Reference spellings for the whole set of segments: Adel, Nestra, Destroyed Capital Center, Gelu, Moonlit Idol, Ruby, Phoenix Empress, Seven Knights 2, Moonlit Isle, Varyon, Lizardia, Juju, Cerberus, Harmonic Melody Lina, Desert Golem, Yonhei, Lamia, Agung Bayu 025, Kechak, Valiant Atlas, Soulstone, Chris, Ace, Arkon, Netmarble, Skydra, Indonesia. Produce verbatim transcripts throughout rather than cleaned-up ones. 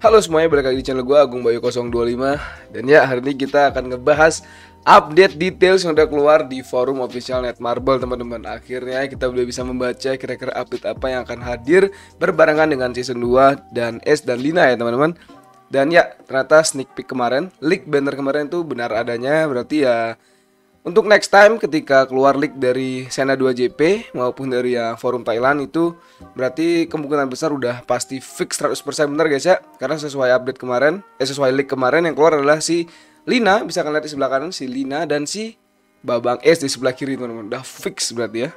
Halo semuanya, balik lagi di channel gue Agung Bayu nol dua lima. Dan ya, hari ini kita akan ngebahas update details yang udah keluar di forum official Netmarble, teman-teman. Akhirnya kita udah bisa membaca kira-kira update apa yang akan hadir berbarengan dengan season dua dan Ace dan Lina ya, teman-teman. Dan ya, ternyata sneak peek kemarin, leak banner kemarin tuh benar adanya. Berarti ya, untuk next time ketika keluar leak dari Sena dua J P maupun dari ya forum Thailand, itu berarti kemungkinan besar udah pasti fix seratus persen benar guys ya. Karena sesuai update kemarin, eh sesuai leak kemarin yang keluar adalah si Lina, bisa kalian lihat di sebelah kanan si Lina dan si Babang Ace di sebelah kiri, teman-teman. Udah fix berarti ya.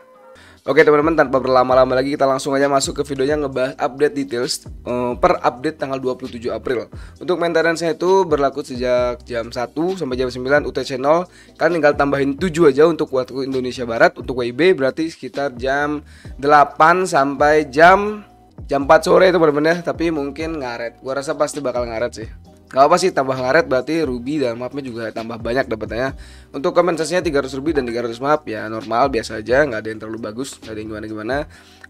Oke teman-teman, tanpa berlama-lama lagi kita langsung aja masuk ke videonya ngebahas update details um, per update tanggal dua puluh tujuh April. Untuk maintenance itu berlaku sejak jam satu sampai jam sembilan U T C nol. Kalian tinggal tambahin tujuh aja untuk waktu Indonesia Barat. Untuk W I B berarti sekitar jam delapan sampai jam jam empat sore itu bener-bener, tapi mungkin ngaret. Gua rasa pasti bakal ngaret sih. Gak apa sih, tambah ngaret berarti ruby dan mapnya juga tambah banyak dapatnya. Untuk kompensasinya tiga ratus ruby dan tiga ratus map ya normal biasa aja, nggak ada yang terlalu bagus, nggak ada yang gimana-gimana.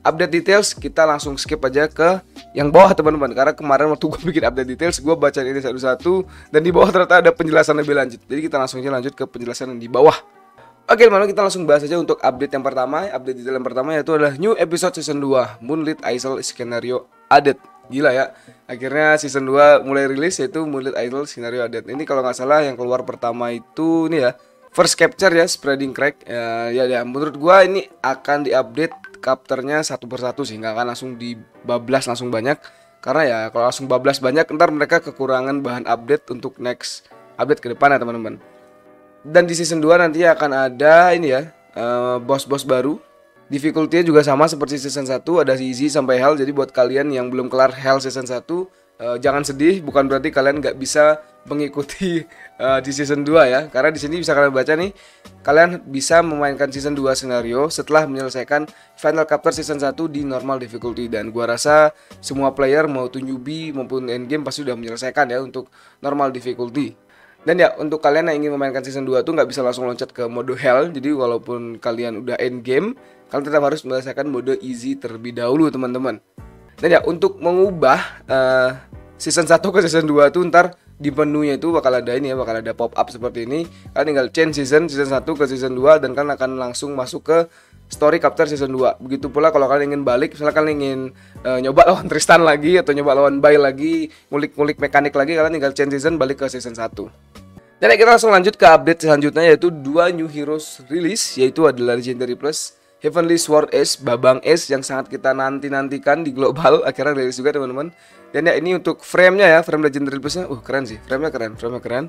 Update details kita langsung skip aja ke yang bawah teman-teman, karena kemarin waktu gue bikin update details gue baca ini satu-satu dan di bawah ternyata ada penjelasan lebih lanjut. Jadi kita langsung aja lanjut ke penjelasan yang di bawah. Oke teman-teman, kita langsung bahas aja untuk update yang pertama. Update detail yang pertama yaitu adalah new episode season dua Moonlit Isle Scenario Added. Gila ya, akhirnya season dua mulai rilis yaitu Moonlit Idol Scenario Update. Ini kalau nggak salah yang keluar pertama itu ini ya, first capture ya, spreading crack ya. Ya, ya menurut gua ini akan diupdate capture-nya satu persatu sih, nggak akan langsung dibablas langsung banyak. Karena ya kalau langsung bablas banyak ntar mereka kekurangan bahan update untuk next update ke depan ya teman-teman. Dan di season dua nanti akan ada ini ya, bos-bos uh, baru. Difficulty-nya juga sama seperti season satu, ada easy sampai hell. Jadi buat kalian yang belum kelar hell season satu, uh, jangan sedih, bukan berarti kalian nggak bisa mengikuti uh, di season dua ya. Karena di sini bisa kalian baca nih, kalian bisa memainkan season dua skenario setelah menyelesaikan final capture season satu di normal difficulty. Dan gua rasa semua player mau newbie maupun endgame pasti udah menyelesaikan ya untuk normal difficulty. Dan ya untuk kalian yang ingin memainkan season dua tuh nggak bisa langsung loncat ke mode hell. Jadi walaupun kalian udah endgame, kalian tetap harus menyelesaikan mode easy terlebih dahulu teman-teman. Dan ya untuk mengubah uh, season satu ke season dua tuh ntar di menunya itu bakal ada ini ya, bakal ada pop up seperti ini. Kalian tinggal change season, season satu ke season dua, dan kalian akan langsung masuk ke story capture season dua. Begitu pula kalau kalian ingin balik, misalnya kalian ingin uh, nyoba lawan Tristan lagi atau nyoba lawan Bay lagi, ngulik-ngulik mekanik lagi, kalian tinggal change season balik ke season satu. Dan ya, kita langsung lanjut ke update selanjutnya yaitu dua new heroes rilis, yaitu adalah Legendary Plus Heavenly Sword Ace, Babang Ace yang sangat kita nanti-nantikan di global, akhirnya rilis juga teman-teman. Dan ya ini untuk frame-nya ya, frame Legendary Plus-nya, uh keren sih, frame-nya keren, frame-nya keren.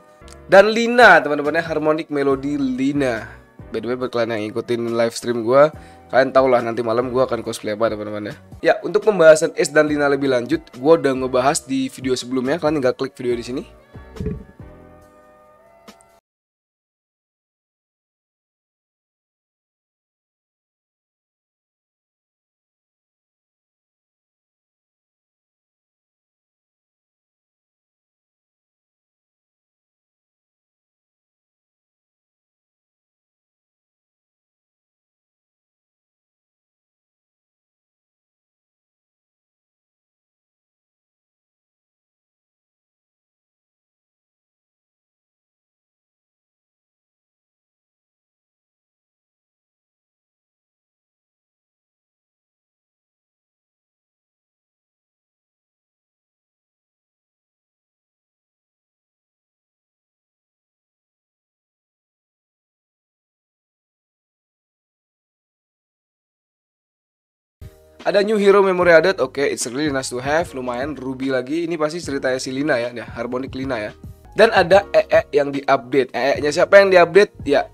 Dan Lina teman-teman ya, Harmonic Melody Lina. By the way, buat kalian yang ngikutin live stream gue, kalian tau lah nanti malam gue akan cosplay apa teman-teman ya. Ya untuk pembahasan Ace dan Lina lebih lanjut, gue udah ngebahas di video sebelumnya. Kalian tinggal klik video di sini. Ada new hero memory added, oke, okay, it's really nice to have, lumayan, ruby lagi, ini pasti ceritanya si Lina ya, ya Harmonic Lina ya. Dan ada E E yang diupdate, E E-nya siapa yang diupdate? Ya,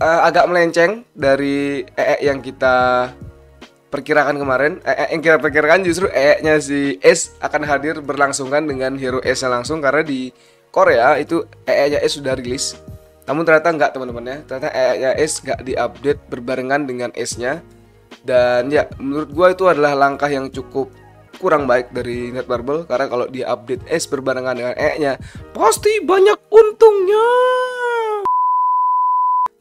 uh, agak melenceng dari E E yang kita perkirakan kemarin. E E yang kita perkirakan justru E E-nya si Ace akan hadir berlangsungan dengan hero Ace-nya langsung, karena di Korea itu E E-nya Ace sudah rilis. Namun ternyata nggak teman-teman ya, ternyata E E-nya Ace nggak diupdate berbarengan dengan Ace-nya. Dan ya menurut gue itu adalah langkah yang cukup kurang baik dari Netmarble, karena kalau dia update Ace berbarengan dengan E-nya pasti banyak untungnya.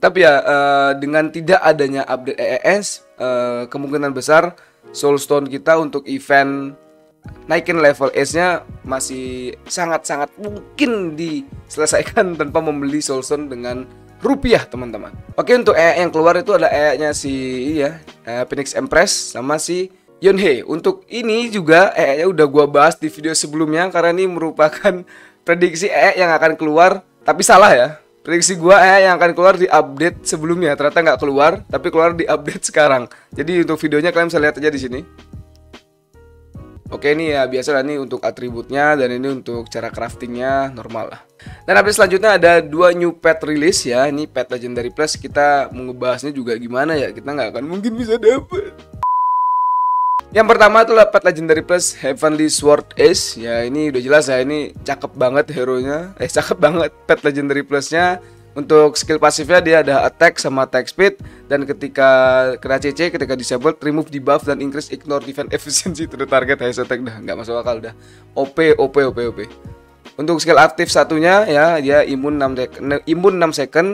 Tapi ya uh, dengan tidak adanya update E E S, uh, kemungkinan besar Soulstone kita untuk event naikin level Ace-nya masih sangat-sangat mungkin diselesaikan tanpa membeli Soul Stone dengan rupiah, teman-teman. Oke, untuk E A yang keluar itu ada E A-nya si ya, E A Phoenix Empress sama si Yonhei. Untuk ini juga E A-nya udah gua bahas di video sebelumnya karena ini merupakan prediksi E A yang akan keluar, tapi salah ya. Prediksi gua E A yang akan keluar di update sebelumnya, ternyata nggak keluar, tapi keluar di update sekarang. Jadi untuk videonya kalian bisa lihat aja di sini. Oke, ini ya biasa lah, ini untuk atributnya dan ini untuk cara craftingnya normal lah. Dan habis selanjutnya ada dua new pet rilis ya. Ini pet legendary plus, kita ngebahasnya juga gimana ya, kita nggak akan mungkin bisa dapet. Yang pertama itulah pet legendary plus Heavenly Sword Ace. Ya ini udah jelas ya, ini cakep banget hero-nya. Eh cakep banget pet legendary plusnya. Untuk skill pasifnya dia ada attack sama attack speed. Dan ketika kena C C, ketika disabled, remove debuff dan increase ignore defense efficiency to the target highest attack. Dah nggak masuk akal dah. O P O P O P O P. Untuk skill aktif satunya ya, dia imun enam second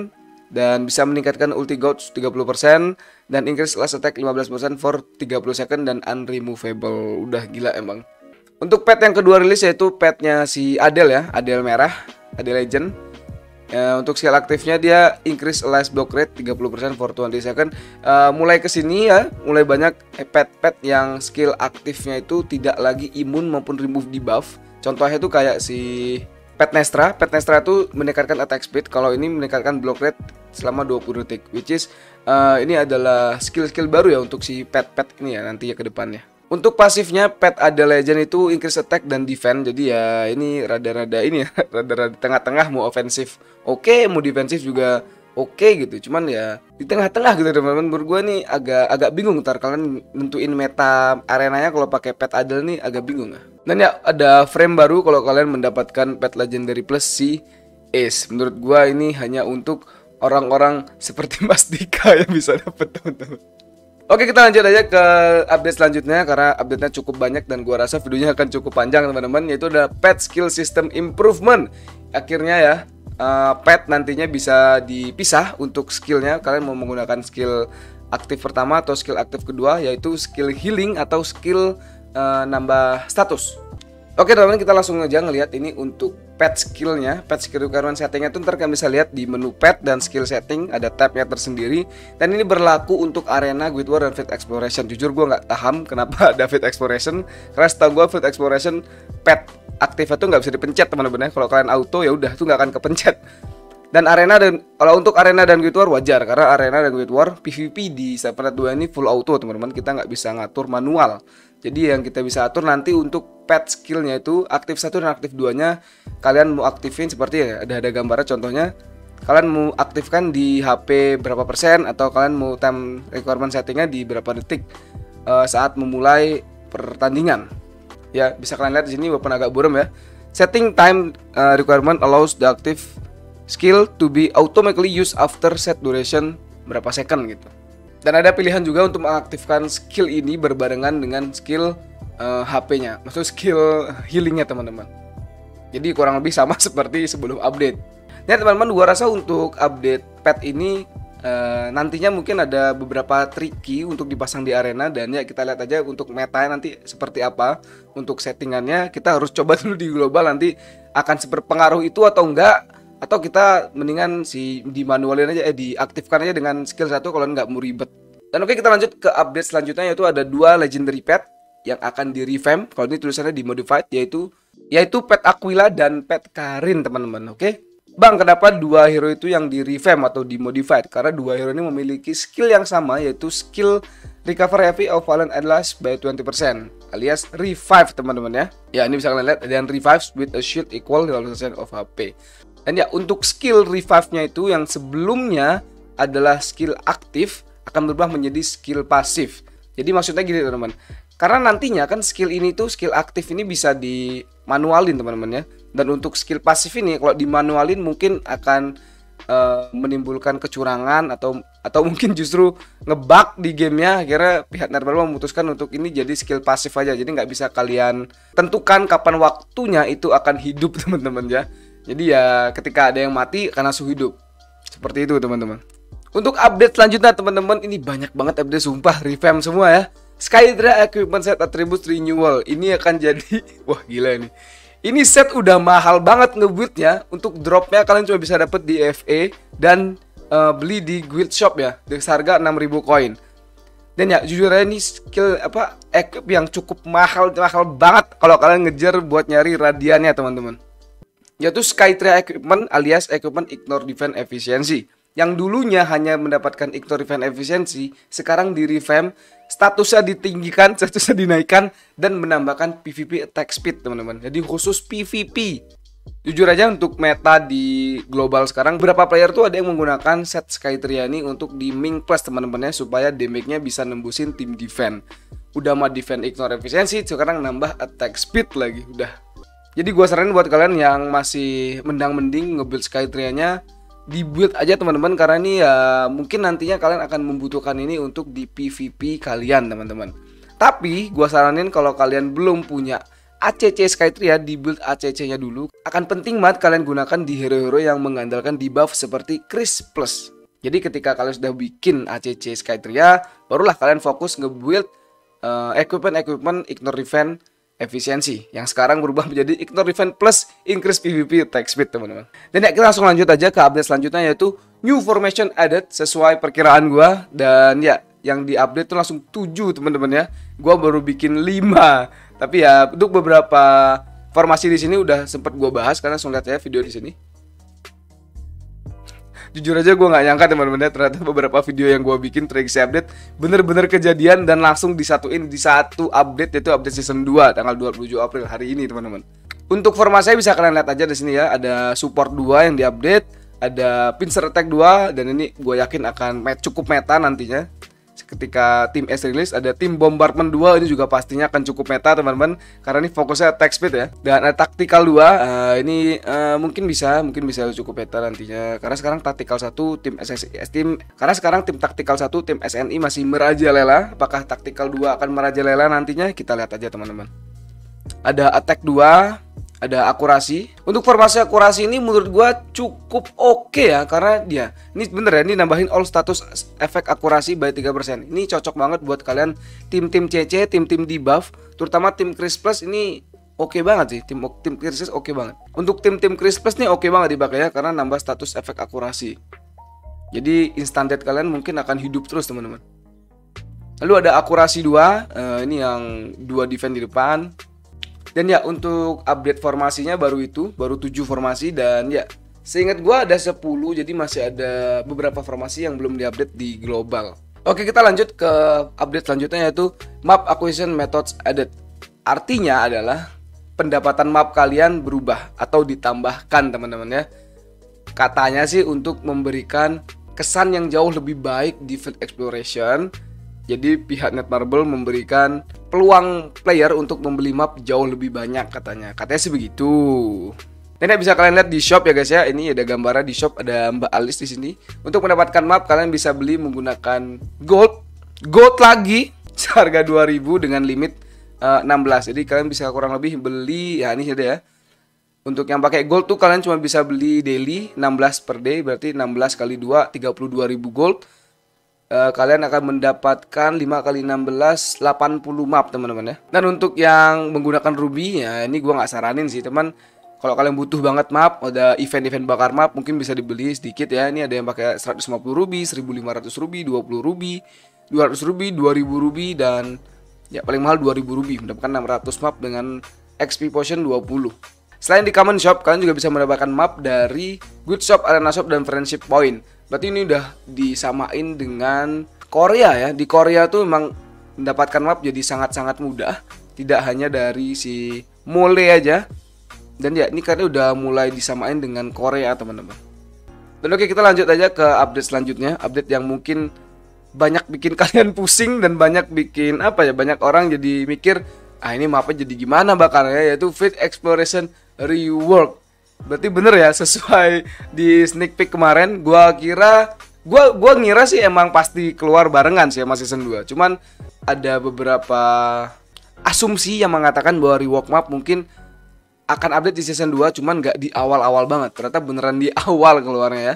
dan bisa meningkatkan ulti gauge tiga puluh persen dan increase last attack lima belas persen for tiga puluh second dan unremovable. Udah gila emang. Untuk pet yang kedua rilis yaitu petnya si Adel ya, Adel merah, Adel legend. Uh, untuk skill aktifnya dia increase last block rate tiga puluh persen for dua puluh second. Uh, mulai kesini ya, mulai banyak pet-pet yang skill aktifnya itu tidak lagi imun maupun remove debuff. Contohnya tuh kayak si pet Nestra. Pet Nestra tuh meningkatkan attack speed, kalau ini meningkatkan block rate selama dua puluh detik, which is uh, ini adalah skill-skill baru ya untuk si pet-pet ini ya nanti ya ke depannya. Untuk pasifnya pet Adel legend itu increase attack dan defense. Jadi ya ini rada-rada ini ya, rada-rada tengah-tengah, mau ofensif oke, okay, mau defensif juga oke okay, gitu. Cuman ya di tengah-tengah gitu teman-teman. Menurut gue nih agak agak bingung, ntar kalian nentuin meta arenanya kalau pakai pet Adel nih agak bingung ya. Dan ya ada frame baru kalau kalian mendapatkan pet legendary plus si Ace. Menurut gue ini hanya untuk orang-orang seperti Mas Dika yang bisa dapet, teman-teman. Oke, kita lanjut aja ke update selanjutnya karena update-nya cukup banyak dan gua rasa videonya akan cukup panjang, teman-teman. Yaitu ada pet skill system improvement. Akhirnya ya uh, pet nantinya bisa dipisah untuk skillnya. Kalian mau menggunakan skill aktif pertama atau skill aktif kedua, yaitu skill healing atau skill uh, nambah status. Oke teman-teman, kita langsung aja ngelihat ini untuk pet skillnya. Pet skill requirement settingnya tuh ntar kalian bisa lihat di menu pet dan skill setting ada tabnya tersendiri. Dan ini berlaku untuk arena, guild war, dan field exploration. Jujur gue nggak paham kenapa ada field exploration. Karena setahu gue field exploration pet aktifnya tuh nggak bisa dipencet teman-teman ya. Kalau kalian auto ya udah tuh nggak akan kepencet. Dan arena dan kalau untuk arena dan guild war wajar karena arena dan guild war P V P di Seven Knights two ini full auto teman-teman. Kita nggak bisa ngatur manual. Jadi yang kita bisa atur nanti untuk pet skillnya itu aktif satu dan aktif duanya kalian mau aktifin seperti ya, ada ada gambarnya. Contohnya kalian mau aktifkan di H P berapa persen atau kalian mau time requirement settingnya di berapa detik uh, saat memulai pertandingan ya, bisa kalian lihat di sini walaupun agak buram ya. Setting time uh, requirement allows the active skill to be automatically used after set duration berapa second gitu. Dan ada pilihan juga untuk mengaktifkan skill ini berbarengan dengan skill Uh, H P-nya, maksud skill healingnya teman-teman. Jadi kurang lebih sama seperti sebelum update. Nah teman-teman, gua rasa untuk update pet ini uh, nantinya mungkin ada beberapa tricky untuk dipasang di arena. Dan ya kita lihat aja untuk meta nanti seperti apa. Untuk settingannya kita harus coba dulu di global, nanti akan seberpengaruh itu atau enggak. Atau kita mendingan si di manualin aja, eh, diaktifkan aja dengan skill satu kalau nggak mau ribet. Dan oke, kita lanjut ke update selanjutnya yaitu ada dua legendary pet yang akan di revamp, kalau ini tulisannya di modified, yaitu yaitu pet Aquila dan pet Karin teman-teman. Oke, okay? Bang, kenapa dua hero itu yang di revamp atau di modified? Karena dua hero ini memiliki skill yang sama, yaitu skill recover heavy of Valiant Atlas by twenty percent alias revive teman-teman ya. Ya ini bisa kalian lihat, dan revive with a shield equal one hundred percent of H P. Dan ya untuk skill revive-nya itu yang sebelumnya adalah skill aktif akan berubah menjadi skill pasif. Jadi maksudnya gini teman-teman, karena nantinya kan skill ini tuh, skill aktif ini bisa di manualin teman-teman ya. Dan untuk skill pasif ini kalau di manualin mungkin akan uh, menimbulkan kecurangan atau atau mungkin justru ngebug di gamenya. Akhirnya pihak Netmarble memutuskan untuk ini jadi skill pasif aja. Jadi nggak bisa kalian tentukan kapan waktunya itu akan hidup teman-teman ya. Jadi ya ketika ada yang mati karena suhu hidup. Seperti itu teman-teman. Untuk update selanjutnya teman-teman, ini banyak banget update sumpah, revamp semua ya. Skydra equipment set attributes renewal. Ini akan jadi wah gila nih. Ini set udah mahal banget nge-build-nya. Untuk dropnya kalian cuma bisa dapet di F A dan uh, beli di guild shop ya, dengan harga enam ribu koin. Dan ya jujur aja ini skill apa equip yang cukup mahal mahal banget kalau kalian ngejar buat nyari radiannya teman-teman. Yaitu Skydra equipment alias equipment ignore defense efficiency. Yang dulunya hanya mendapatkan ignore defense efficiency, sekarang di revamp, statusnya ditinggikan, statusnya dinaikkan, dan menambahkan P V P attack speed teman-teman. Jadi khusus P V P. Jujur aja untuk meta di global sekarang, beberapa player tuh ada yang menggunakan set Skydra ini untuk di Ming Plus teman-temannya supaya damage-nya bisa nembusin tim defense. Udah mah defense ignore efficiency, sekarang nambah attack speed lagi, udah. Jadi gue saranin buat kalian yang masih mendang-mending nge-build Skydra-nya, dibuild aja teman-teman, karena ini ya mungkin nantinya kalian akan membutuhkan ini untuk di P V P kalian teman-teman. Tapi gua saranin kalau kalian belum punya A C C Skydra, dibuild A C C-nya dulu. Akan penting banget kalian gunakan di hero-hero yang mengandalkan debuff seperti Chris Plus. Jadi ketika kalian sudah bikin A C C Skydra, barulah kalian fokus nge-build uh, equipment-equipment ignore defense efisiensi yang sekarang berubah menjadi ignore defense plus increase P V P attack speed teman-teman. Dan ya kita langsung lanjut aja ke update selanjutnya, yaitu new formation added sesuai perkiraan gua. Dan ya yang di update tuh langsung tujuh teman-teman ya. Gua baru bikin lima. Tapi ya untuk beberapa formasi di sini udah sempat gua bahas, karena langsung lihat ya video di sini. Jujur aja gue nggak nyangka teman-teman ya, ternyata beberapa video yang gue bikin triksi update bener-bener kejadian dan langsung disatuin di satu update, yaitu update season dua tanggal dua puluh tujuh April hari ini teman-teman. Untuk formasinya bisa kalian lihat aja di sini ya, ada support dua yang diupdate, ada pincer attack dua, dan ini gue yakin akan cukup meta nantinya. Ketika tim S rilis, ada tim bombardment dua, ini juga pastinya akan cukup meta teman-teman, karena ini fokusnya attack speed ya. Dan ada tactical dua, uh, ini uh, mungkin bisa mungkin bisa cukup meta nantinya, karena sekarang tactical satu tim S S I S tim karena sekarang tim tactical satu tim S N I masih merajalela. Apakah tactical dua akan merajalela nantinya, kita lihat aja teman-teman. Ada attack dua, ada akurasi. Untuk formasi akurasi ini menurut gue cukup oke okay ya, karena dia ini bener ya, ini nambahin all status efek akurasi by tiga persen. Ini cocok banget buat kalian tim-tim C C, tim-tim debuff, terutama tim Chris Plus ini oke okay banget sih. Tim tim Chris oke okay banget. Untuk tim-tim Chris Plus nih oke okay banget dipakai ya, karena nambah status efek akurasi. Jadi instant death kalian mungkin akan hidup terus teman-teman. Lalu ada akurasi dua, uh, ini yang dua defense di depan. Dan ya untuk update formasinya baru itu, baru tujuh formasi, dan ya seingat gue ada sepuluh, jadi masih ada beberapa formasi yang belum diupdate di global. Oke, kita lanjut ke update selanjutnya, yaitu map acquisition methods added. Artinya adalah pendapatan map kalian berubah atau ditambahkan teman-teman ya. Katanya sih untuk memberikan kesan yang jauh lebih baik di field exploration. Jadi pihak Netmarble memberikan peluang player untuk membeli map jauh lebih banyak katanya. Katanya sih begitu. Ini bisa kalian lihat di shop ya guys ya. Ini ada gambarnya di shop, ada Mbak Alice di sini. Untuk mendapatkan map kalian bisa beli menggunakan gold. Gold lagi seharga dua ribu dengan limit uh, enam belas. Jadi kalian bisa kurang lebih beli ya, ini ada ya. Untuk yang pakai gold tuh kalian cuma bisa beli daily enam belas per day, berarti enam belas kali dua tiga puluh dua ribu gold. Kalian akan mendapatkan lima kali enam belas delapan puluh map teman-teman ya. Dan untuk yang menggunakan ruby ya, ini gua nggak saranin sih teman. Kalau kalian butuh banget map, ada event-event bakar map mungkin bisa dibeli sedikit ya. Ini ada yang pakai seratus lima puluh ruby, seribu lima ratus ruby, dua puluh ruby, dua ratus ruby, dua ribu ruby, dan ya paling mahal dua ribu ruby, mendapatkan enam ratus map dengan X P potion dua puluh. Selain di common shop, kalian juga bisa mendapatkan map dari good shop, arena shop, dan friendship point. Berarti ini udah disamain dengan Korea ya. Di Korea tuh memang mendapatkan map jadi sangat-sangat mudah, tidak hanya dari si mole aja. Dan ya ini karena udah mulai disamain dengan Korea teman-teman. Dan oke, kita lanjut aja ke update selanjutnya. Update yang mungkin banyak bikin kalian pusing dan banyak bikin apa ya, banyak orang jadi mikir, ah ini mapnya jadi gimana bakarnya, yaitu Field Exploration Rework. Berarti bener ya, sesuai di sneak peek kemarin, gua kira gua gua ngira sih emang pasti keluar barengan sih sama season dua. Cuman ada beberapa asumsi yang mengatakan bahwa rework map mungkin akan update di season dua, cuman gak di awal-awal banget. Ternyata beneran di awal keluarnya ya.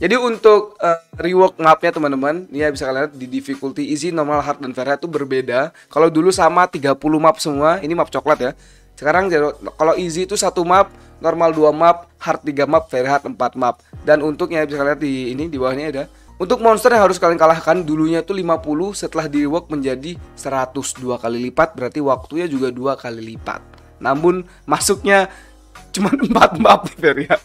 Jadi untuk uh, rework mapnya teman-teman, ini ya bisa kalian lihat di difficulty easy, normal, hard, dan fair itu berbeda. Kalau dulu sama tiga puluh map semua, ini map coklat ya. Sekarang kalau easy itu satu map, normal dua map, hard tiga map, fair hard empat map. Dan untuknya bisa kalian lihat di ini di bawahnya ada. Untuk monster yang harus kalian kalahkan dulunya itu lima puluh, setelah di rework menjadi seratus, dua kali lipat, berarti waktunya juga dua kali lipat. Namun masuknya cuma empat map fair ya.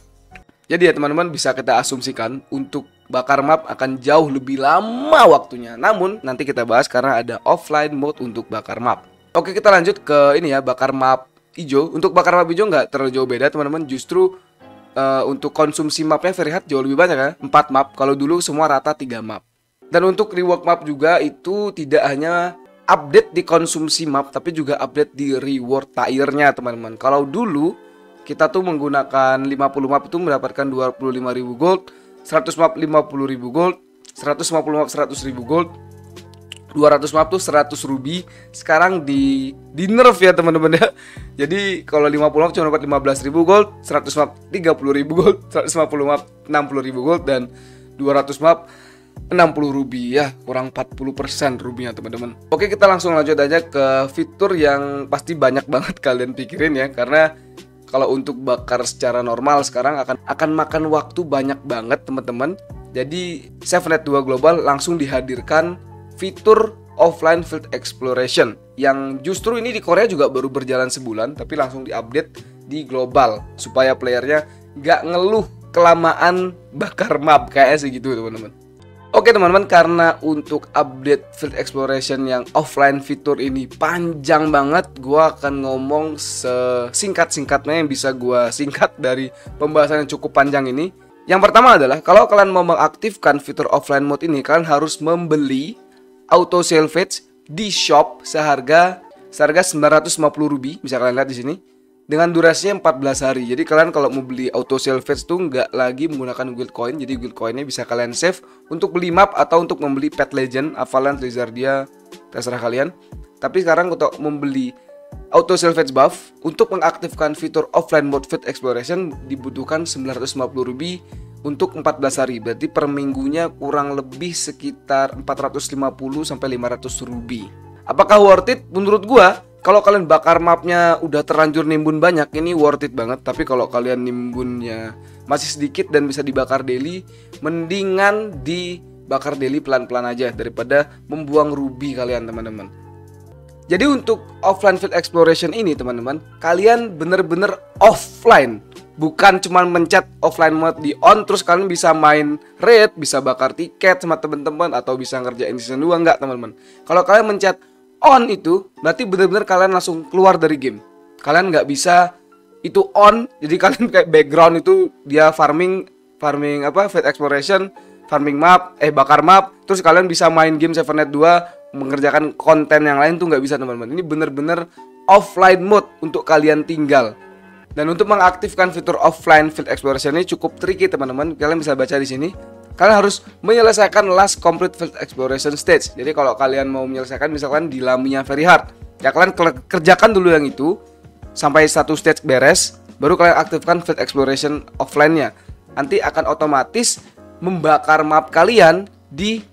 Jadi ya teman-teman, bisa kita asumsikan untuk bakar map akan jauh lebih lama waktunya. Namun nanti kita bahas karena ada offline mode untuk bakar map. Oke, kita lanjut ke ini ya, bakar map hijau. Untuk bakar map hijau nggak terlalu jauh beda teman-teman. Justru uh, untuk konsumsi mapnya Ferhat jauh lebih banyak ya, empat map. Kalau dulu semua rata tiga map. Dan untuk rework map juga itu tidak hanya update di konsumsi map, tapi juga update di reward tiernya teman-teman. Kalau dulu kita tuh menggunakan lima puluh map itu mendapatkan dua puluh lima ribu gold, seratus map lima puluh ribu gold, seratus lima puluh map seratus ribu gold, dua ratus map tuh seratus ruby. Sekarang di di nerf ya teman-teman ya. Jadi kalau lima puluh map cuma dapat lima belas ribu gold, seratus map tiga puluh ribu gold, seratus lima puluh map enam puluh ribu gold, dan dua ratus map enam puluh ruby ya, kurang empat puluh persen rubinya teman-teman. Oke, kita langsung lanjut aja ke fitur yang pasti banyak banget kalian pikirin ya, karena kalau untuk bakar secara normal sekarang akan akan makan waktu banyak banget teman-teman. Jadi Seven Knights two Global langsung dihadirkan fitur offline field exploration yang justru ini di Korea juga baru berjalan sebulan, tapi langsung diupdate di global supaya playernya nggak ngeluh kelamaan bakar map kayak segitu teman-teman. Oke teman-teman, karena untuk update field exploration yang offline fitur ini panjang banget, gua akan ngomong sesingkat-singkatnya yang bisa gua singkat dari pembahasan yang cukup panjang ini. Yang pertama adalah kalau kalian mau mengaktifkan fitur offline mode ini, kalian harus membeli auto salvage di shop seharga seharga sembilan ratus lima puluh ruby, bisa kalian lihat di sini, dengan durasinya empat belas hari. Jadi kalian kalau mau beli auto salvage tuh nggak lagi menggunakan guild coin. Jadi guild coinnya bisa kalian save untuk beli map atau untuk membeli pet legend, Avalanche, Lizardia, terserah kalian. Tapi sekarang untuk membeli auto salvage buff, untuk mengaktifkan fitur offline mode field exploration dibutuhkan sembilan ratus lima puluh ruby untuk empat belas hari. Berarti per minggunya kurang lebih sekitar empat ratus lima puluh sampai lima ratus ruby. Apakah worth it? Menurut gua kalau kalian bakar mapnya udah terlanjur nimbun banyak, ini worth it banget. Tapi kalau kalian nimbunnya masih sedikit dan bisa dibakar daily, mendingan dibakar daily pelan-pelan aja daripada membuang ruby kalian teman-teman. Jadi untuk offline field exploration ini teman-teman, kalian bener-bener offline. Bukan cuma mencet offline mode di on terus kalian bisa main raid, bisa bakar tiket sama teman-teman, atau bisa ngerjain season two. Enggak teman-teman, kalau kalian mencet on itu berarti bener-bener kalian langsung keluar dari game. Kalian nggak bisa itu on, jadi kalian kayak background itu dia farming, farming apa field exploration, farming map, eh bakar map, terus kalian bisa main game Seven Knights two mengerjakan konten yang lain tuh nggak bisa teman-teman. Ini bener-bener offline mode untuk kalian tinggal. Dan untuk mengaktifkan fitur offline field exploration ini cukup tricky teman-teman. Kalian bisa baca di sini. Kalian harus menyelesaikan last complete field exploration stage. Jadi kalau kalian mau menyelesaikan misalkan di Lamia very hard, ya kalian kerjakan dulu yang itu sampai satu stage beres, baru kalian aktifkan field exploration offline-nya. Nanti akan otomatis membakar map kalian di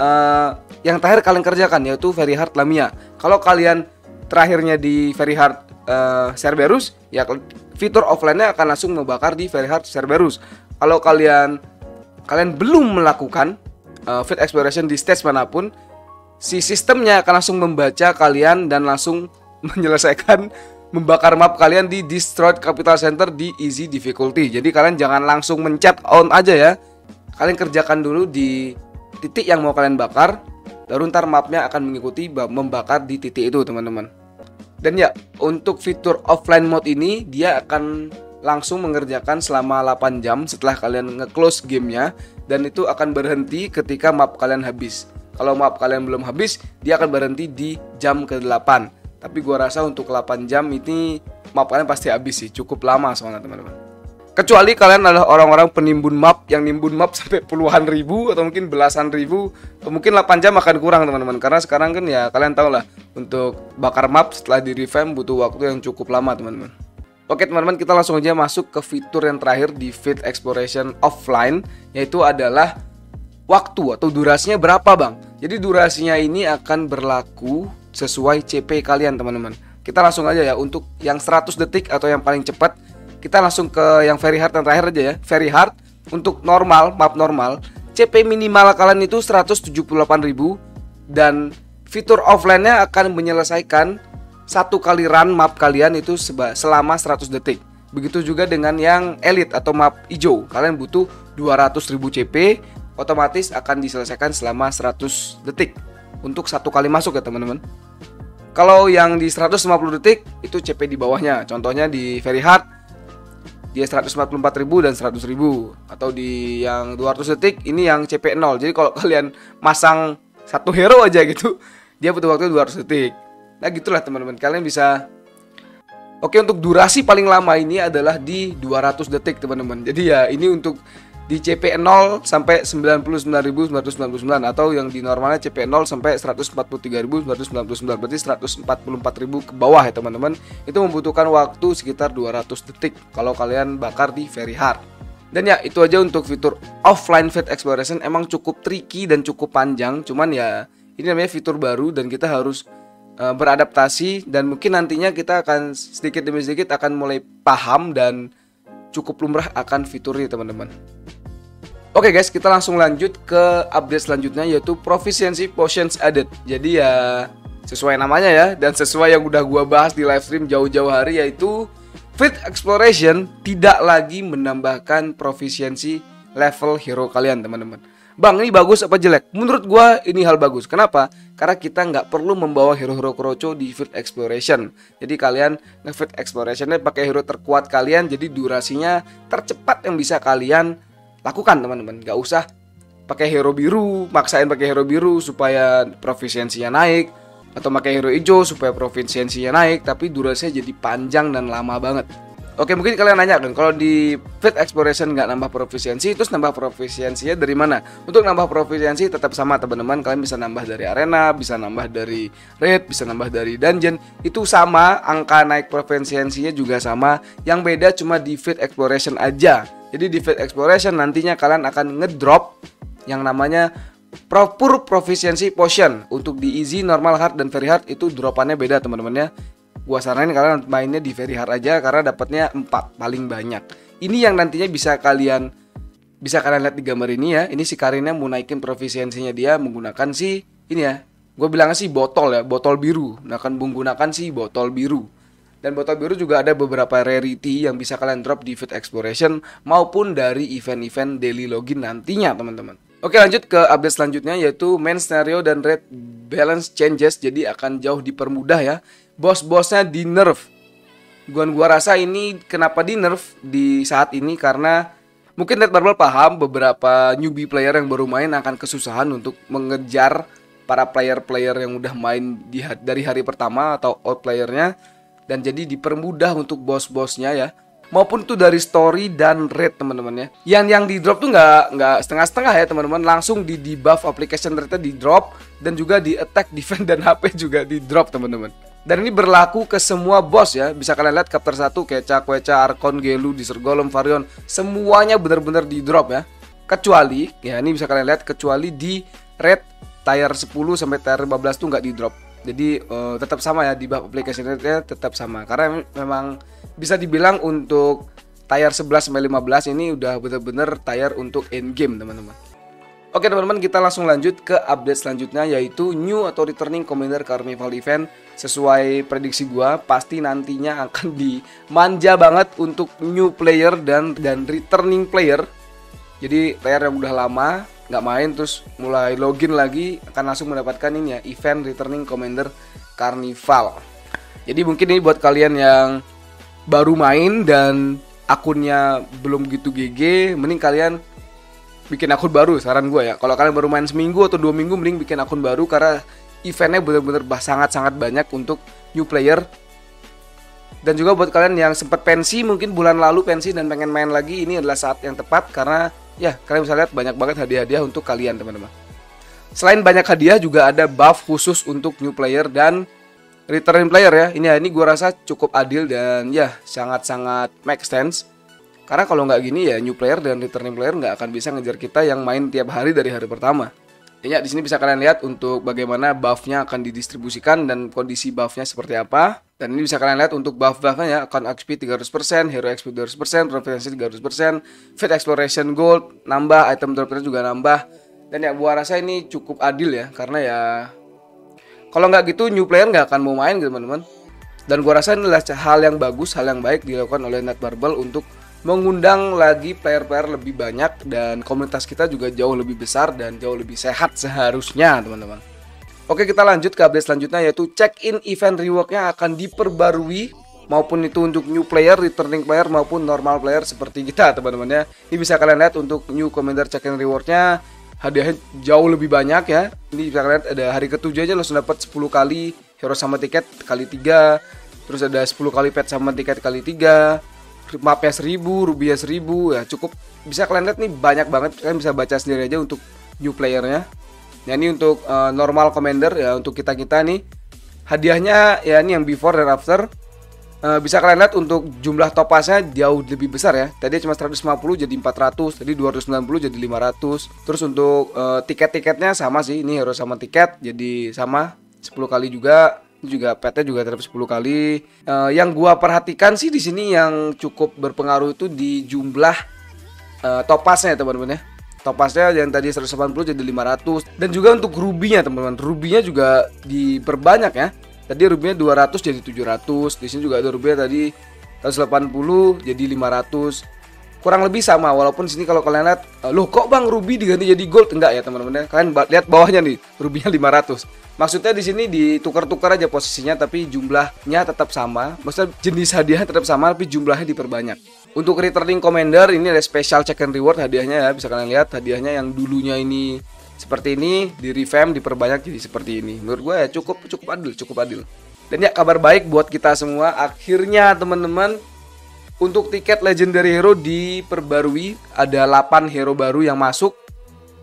uh, yang terakhir kalian kerjakan, yaitu very hard Lamia. Kalau kalian terakhirnya di very hard uh, Cerberus, ya fitur offline-nya akan langsung membakar di very hard Cerberus. Kalau kalian Kalian belum melakukan uh, field exploration di stage manapun, si sistemnya akan langsung membaca kalian dan langsung menyelesaikan membakar map kalian di Destroyed Capital Center di easy difficulty. Jadi kalian jangan langsung mencet on aja ya. Kalian kerjakan dulu di titik yang mau kalian bakar, baru ntar mapnya akan mengikuti membakar di titik itu teman-teman. Dan ya, untuk fitur offline mode ini dia akan langsung mengerjakan selama delapan jam setelah kalian nge-close gamenya, dan itu akan berhenti ketika map kalian habis. Kalau map kalian belum habis, dia akan berhenti di jam ke-delapan. Tapi gua rasa untuk delapan jam ini map kalian pasti habis sih, cukup lama soalnya teman-teman. Kecuali kalian adalah orang-orang penimbun map yang nimbun map sampai puluhan ribu atau mungkin belasan ribu, mungkin delapan jam akan kurang teman-teman. Karena sekarang kan ya kalian tau lah, untuk bakar map setelah di revamp butuh waktu yang cukup lama teman-teman. Oke teman-teman, kita langsung aja masuk ke fitur yang terakhir di Field Exploration Offline, yaitu adalah waktu atau durasinya berapa bang. Jadi durasinya ini akan berlaku sesuai C P kalian teman-teman. Kita langsung aja ya, untuk yang seratus detik atau yang paling cepat, kita langsung ke yang very hard yang terakhir aja ya. Very hard, untuk normal, map normal, C P minimal kalian itu seratus tujuh puluh delapan ribu, dan fitur offline-nya akan menyelesaikan satu kali run map kalian itu selama seratus detik. Begitu juga dengan yang elite atau map hijau, kalian butuh dua ratus ribu C P, otomatis akan diselesaikan selama seratus detik untuk satu kali masuk ya teman-teman. Kalau yang di seratus lima puluh detik itu C P di bawahnya, contohnya di very hard dia seratus empat puluh empat ribu dan seratus ribu, atau di yang dua ratus detik ini yang C P nol. Jadi kalau kalian masang satu hero aja gitu, dia butuh waktu dua ratus detik. Nah gitulah teman-teman, kalian bisa. Oke, untuk durasi paling lama ini adalah di dua ratus detik teman-teman. Jadi ya ini untuk di C P nol sampai sembilan puluh sembilan ribu sembilan ratus sembilan puluh sembilan, atau yang di normalnya C P nol sampai seratus empat puluh tiga ribu sembilan ratus sembilan puluh sembilan, berarti seratus empat puluh empat ribu ke bawah ya teman-teman. Itu membutuhkan waktu sekitar dua ratus detik kalau kalian bakar di very hard. Dan ya itu aja untuk fitur offline Field Exploration. Emang cukup tricky dan cukup panjang, cuman ya ini namanya fitur baru dan kita harus uh, beradaptasi, dan mungkin nantinya kita akan sedikit demi sedikit akan mulai paham dan cukup lumrah akan fiturnya teman-teman. Oke guys, kita langsung lanjut ke update selanjutnya, yaitu Proficiency Potions Added. Jadi ya sesuai namanya ya, dan sesuai yang udah gua bahas di live stream jauh-jauh hari, yaitu Field Exploration tidak lagi menambahkan proficiency level hero kalian teman-teman. Bang, ini bagus apa jelek? Menurut gua ini hal bagus. Kenapa? Karena kita nggak perlu membawa hero-hero kroco di Field Exploration. Jadi kalian nge-Field Exploration-nya pakai hero terkuat kalian, jadi durasinya tercepat yang bisa kalian lakukan teman-teman. Gak usah pakai hero biru, maksain pakai hero biru supaya proficiency-nya naik, atau pakai hero hijau supaya proficiency-nya naik, tapi durasinya jadi panjang dan lama banget. Oke, mungkin kalian nanya kan, kalau di Field Exploration nggak nambah proficiency, terus nambah proficiency-nya dari mana? Untuk nambah proficiency tetap sama teman-teman, kalian bisa nambah dari arena, bisa nambah dari raid, bisa nambah dari dungeon, itu sama, angka naik proficiency-nya juga sama. Yang beda cuma di Field Exploration aja. Jadi di Field Exploration nantinya kalian akan ngedrop yang namanya Pure Proficiency Potion. Untuk di easy, normal, hard, dan very hard itu dropannya beda teman-teman ya. Gua saranin kalian mainnya di very hard aja karena dapatnya empat paling banyak. Ini yang nantinya bisa kalian bisa kalian lihat di gambar ini ya. Ini si Karinnya mau naikin proficiency-nya dia menggunakan si ini ya. Gue bilangnya sih botol ya, botol biru. Nah, akan menggunakan si botol biru. Dan botol biru juga ada beberapa rarity yang bisa kalian drop di Field Exploration maupun dari event-event daily login nantinya teman-teman. Oke, lanjut ke update selanjutnya, yaitu main scenario dan raid balance changes. Jadi akan jauh dipermudah ya. Bos-bosnya di nerf. Gua, gua rasa ini kenapa di nerf di saat ini karena mungkin Netmarble paham beberapa newbie player yang baru main akan kesusahan untuk mengejar para player-player yang udah main di, dari hari pertama atau old playernya. Dan jadi dipermudah untuk bos-bosnya ya, maupun tuh dari story dan raid teman-teman ya. Yang yang di drop tuh nggak nggak setengah-setengah ya teman-teman, langsung di debuff application ternyata di drop, dan juga di attack, defense, dan H P juga di drop teman-teman. Dan ini berlaku ke semua bos ya. Bisa kalian lihat chapter satu, Kechak, Wecha, Arkon, Gelu, Desert Golem, Varyon, semuanya benar-benar di drop ya. Kecuali ya ini bisa kalian lihat, kecuali di raid tier sepuluh sampai tier lima belas tuh nggak di drop. Jadi uh, tetap sama ya, di bab aplikasi raidnya tetap sama. Karena memang bisa dibilang untuk tier sebelas sampai lima belas ini udah bener-bener tier untuk end game teman-teman. Oke teman-teman, kita langsung lanjut ke update selanjutnya, yaitu new atau returning commander carnival event. Sesuai prediksi gua, pasti nantinya akan dimanja banget untuk new player dan dan returning player. Jadi player yang udah lama nggak main terus mulai login lagi akan langsung mendapatkan ini ya, event returning commander carnival. Jadi mungkin ini buat kalian yang baru main dan akunnya belum gitu G G, mending kalian bikin akun baru, saran gue ya. Kalau kalian baru main seminggu atau dua minggu, mending bikin akun baru karena eventnya bener-bener sangat-sangat banyak untuk new player. Dan juga buat kalian yang sempat pensi, mungkin bulan lalu pensi dan pengen main lagi, ini adalah saat yang tepat karena ya kalian bisa lihat banyak banget hadiah-hadiah untuk kalian teman-teman. Selain banyak hadiah juga ada buff khusus untuk new player dan returning player ya. Ini ini gue rasa cukup adil dan ya sangat-sangat make sense. Karena kalau nggak gini ya new player dan returning player nggak akan bisa ngejar kita yang main tiap hari dari hari pertama. Ya, di sini bisa kalian lihat untuk bagaimana buffnya akan didistribusikan dan kondisi buffnya seperti apa. Dan ini bisa kalian lihat untuk buff-buffnya ya, account X P tiga ratus persen, hero X P dua ratus persen, proficiency tiga ratus persen, feat exploration gold nambah, item drop rate juga nambah. Dan ya gua rasa ini cukup adil ya, karena ya kalau nggak gitu new player nggak akan mau main gitu teman-teman. Dan gua rasa ini adalah hal yang bagus, hal yang baik dilakukan oleh Netmarble untuk mengundang lagi player-player lebih banyak dan komunitas kita juga jauh lebih besar dan jauh lebih sehat seharusnya teman-teman. Oke, kita lanjut ke update selanjutnya yaitu check-in event rewardnya akan diperbarui maupun itu untuk new player, returning player maupun normal player seperti kita teman-teman ya. Ini bisa kalian lihat untuk new commander check-in rewardnya hadiahnya jauh lebih banyak ya. Ini bisa kalian lihat ada hari ketujuh aja langsung dapat sepuluh kali hero sama tiket kali tiga, terus ada sepuluh kali pet sama tiket kali tiga. Mapnya seribu, rubinya seribu, ya cukup bisa kalian lihat nih banyak banget, kalian bisa baca sendiri aja untuk new playernya. Nah ini untuk uh, normal commander ya untuk kita kita nih hadiahnya ya ini yang before dan after. Uh, bisa kalian lihat untuk jumlah topasnya jauh lebih besar ya. Tadi cuma seratus lima puluh jadi empat ratus, tadi dua ratus sembilan puluh jadi lima ratus. Terus untuk uh, tiket-tiketnya sama sih, ini hero sama tiket jadi sama sepuluh kali juga. Juga petnya juga terhadap sepuluh kali. Uh, yang gua perhatikan sih di sini yang cukup berpengaruh itu di jumlah uh, topasnya teman-teman ya. Topasnya yang tadi seratus delapan puluh jadi lima ratus dan juga untuk rubinya teman-teman. Rubinya juga diperbanyak ya. Tadi rubinya dua ratus jadi tujuh ratus. Di sini juga ada rubinya tadi seratus delapan puluh jadi lima ratus. Kurang lebih sama walaupun di sini kalau kalian lihat loh kok Bang ruby diganti jadi gold enggak ya teman-teman. Kalian lihat bawahnya nih, rubinya lima ratus. Maksudnya di sini ditukar-tukar aja posisinya tapi jumlahnya tetap sama. Maksudnya jenis hadiah tetap sama tapi jumlahnya diperbanyak. Untuk returning commander ini ada special check and reward hadiahnya ya, bisa kalian lihat hadiahnya yang dulunya ini seperti ini di revamp diperbanyak jadi seperti ini. Menurut gue ya cukup cukup adil, cukup adil. Dan ya kabar baik buat kita semua akhirnya teman-teman. Untuk tiket legendary hero diperbarui, ada delapan hero baru yang masuk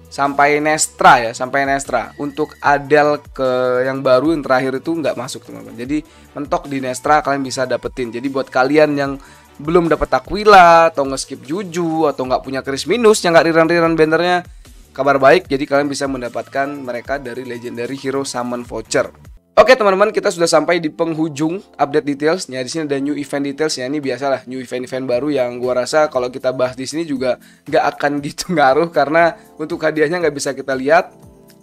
sampai Nestra ya, sampai Nestra. Untuk Adel ke yang baru yang terakhir itu nggak masuk teman-teman. Jadi mentok di Nestra kalian bisa dapetin. Jadi buat kalian yang belum dapat Aquila atau nge-skip Juju atau nggak punya Chris minus yang nggak rerun-rerun bannernya, kabar baik. Jadi kalian bisa mendapatkan mereka dari legendary hero summon voucher. Oke teman-teman, kita sudah sampai di penghujung update detailsnya. Di sini ada new event detailsnya. Ini biasalah new event-event baru yang gua rasa kalau kita bahas di sini juga nggak akan gitu ngaruh karena untuk hadiahnya nggak bisa kita lihat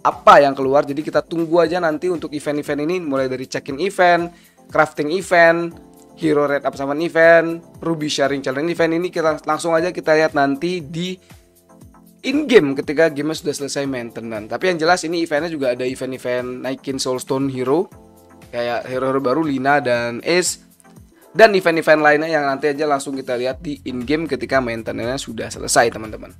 apa yang keluar. Jadi kita tunggu aja nanti untuk event-event ini mulai dari check-in event, crafting event, hero rate up summon event, ruby sharing challenge event ini kita langsung aja kita lihat nanti di in game ketika game sudah selesai maintenance. Tapi yang jelas ini eventnya juga ada event-event naikin soulstone hero kayak hero-hero baru Lina dan Ace dan event-event lainnya yang nanti aja langsung kita lihat di in game ketika maintenance-nya sudah selesai teman-teman.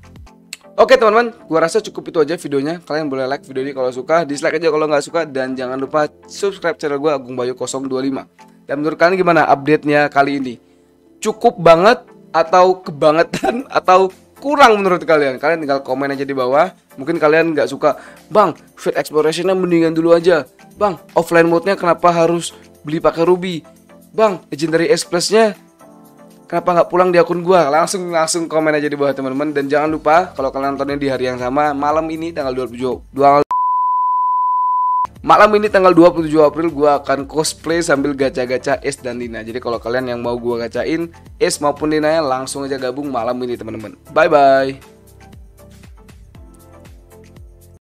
Oke teman-teman, gua rasa cukup itu aja videonya. Kalian boleh like video ini kalau suka, dislike aja kalau nggak suka dan jangan lupa subscribe channel gua Agung Bayu nol dua lima. Dan menurut kalian gimana update-nya kali ini? Cukup banget atau kebangetan atau kurang menurut kalian? Kalian tinggal komen aja di bawah. Mungkin kalian nggak suka, Bang, feat exploration-nya mendingan dulu aja. Bang, offline mode-nya kenapa harus beli pakai ruby? Bang, legendary S plus-nya kenapa nggak pulang di akun gua? Langsung langsung komen aja di bawah teman-teman. Dan jangan lupa kalau kalian nontonnya di hari yang sama, malam ini tanggal dua puluh tujuh Malam ini tanggal dua puluh tujuh April gua akan cosplay sambil gacha-gacha Ace dan Lina. Jadi kalau kalian yang mau gua gacain Ace maupun Lina langsung aja gabung malam ini teman-teman. Bye bye.